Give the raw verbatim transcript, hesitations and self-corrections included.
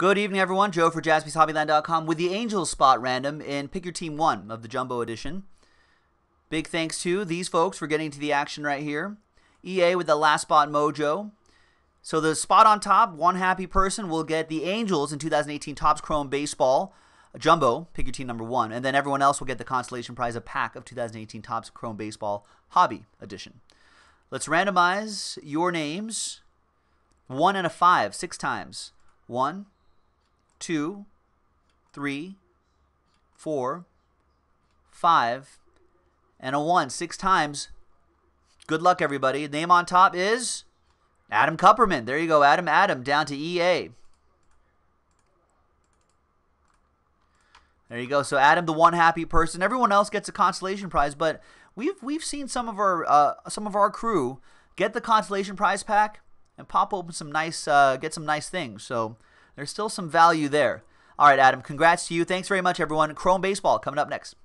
Good evening, everyone. Joe for Jaspys Hobbyland dot com with the Angels spot random in Pick Your Team one of the Jumbo Edition. Big thanks to these folks for getting to the action right here. E A with the last spot mojo. So the spot on top, one happy person will get the Angels in two thousand eighteen Topps Chrome Baseball Jumbo, Pick Your Team number one. And then everyone else will get the consolation prize, a pack of two thousand eighteen Topps Chrome Baseball Hobby Edition. Let's randomize your names. One and a five, six times. One, two, three, four, five, and a one, six times. Good luck, everybody. Name on top is Adam Kupperman. There you go, Adam, Adam, down to E A. There you go. So Adam, the one happy person. Everyone else gets a consolation prize, but we've we've seen some of our uh, some of our crew get the consolation prize pack and pop open some nice uh, get some nice things. So there's still some value there. All right, Adam, congrats to you. Thanks very much, everyone. Chrome Baseball coming up next.